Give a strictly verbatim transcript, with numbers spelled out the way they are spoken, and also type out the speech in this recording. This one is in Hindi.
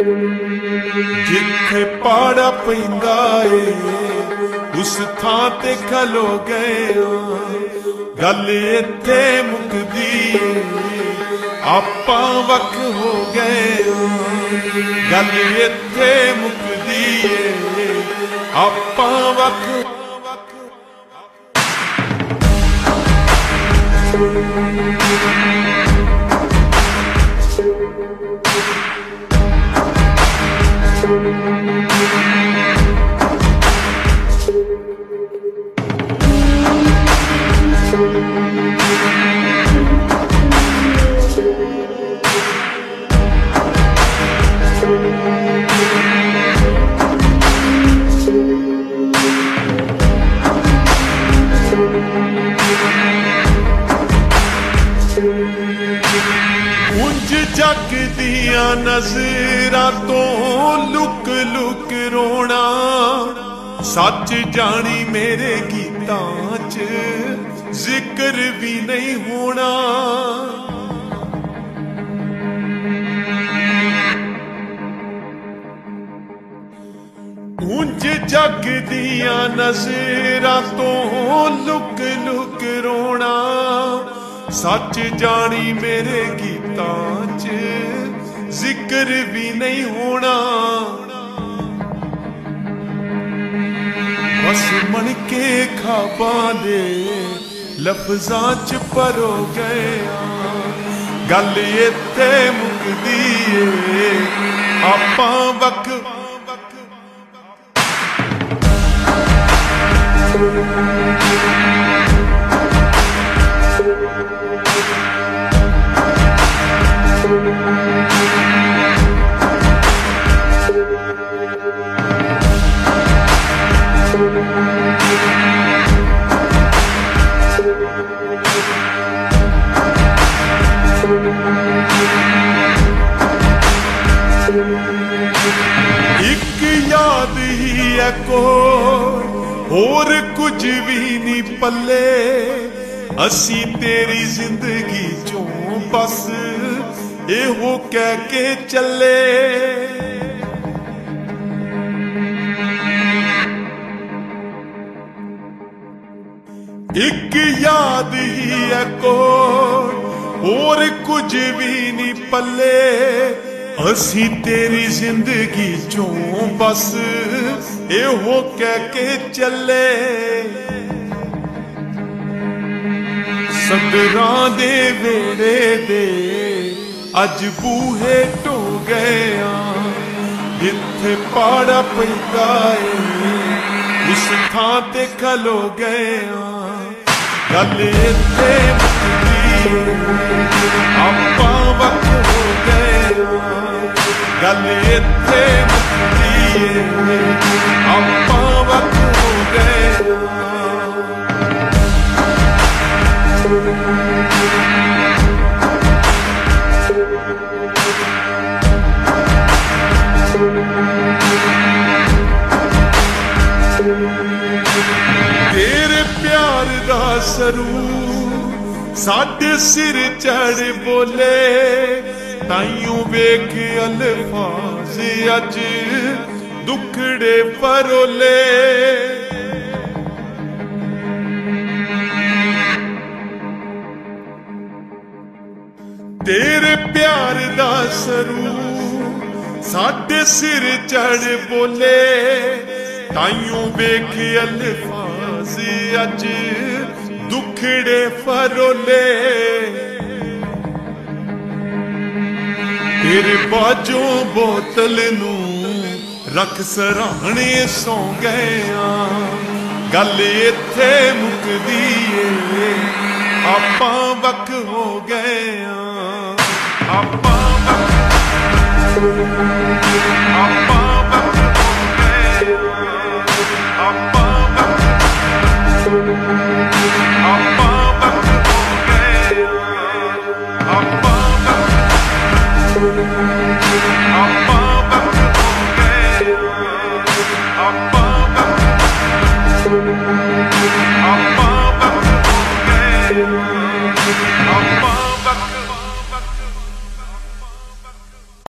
जिथे पाड़ा पैंदा ए उस थां ते खलो गए गल इत्थे मुकदी आपां वख हो गए गल इत्थे मुकदी आपां वख उंज जग दिया नजरां तों लुक लुक रोना सच जानी मेरे गीतां च जिक्र भी नहीं होना। उंज जग दिया नजरां तों लुक लुक रोना सच जानी मेरे गीतां च जिक्र भी नहीं होना। बस मन के खाबां दे लफ्जां च परो गए गल इत्थे मुकदी ए आपां वख एक याद ही है कोई होर कुछ भी नी पले असी तेरी जिंदगी चों बस एहो कह के चले। एक याद ही है कोई होर कुछ भी नी पले असी तेरी जिंदगी चों बस एहो कह के चले। सदरां दे वेड़े दे अज बूहे ढो गए जिथे पाड़ा पैंदा ए उस थां ते खलो गए गल इत्थे आपां वख हो गए गल इत्थे मुकदी ए आपां वख हो गए। तेरे प्यार दा सरूर साढ़े सिर चढ़ बोले ताइयों वेख अल्फाज अज दुखड़े परोले। तेरे प्यार दा सरूर साढ़े सिर चढ़ बोले ताइयों वेख अल्फाज अज दुखड़े फरोले। तेरे बाजों बोतल नू रख सराहणे सौ गए गल इत्थे मुकदी ए आपां वख हो गए आपां वख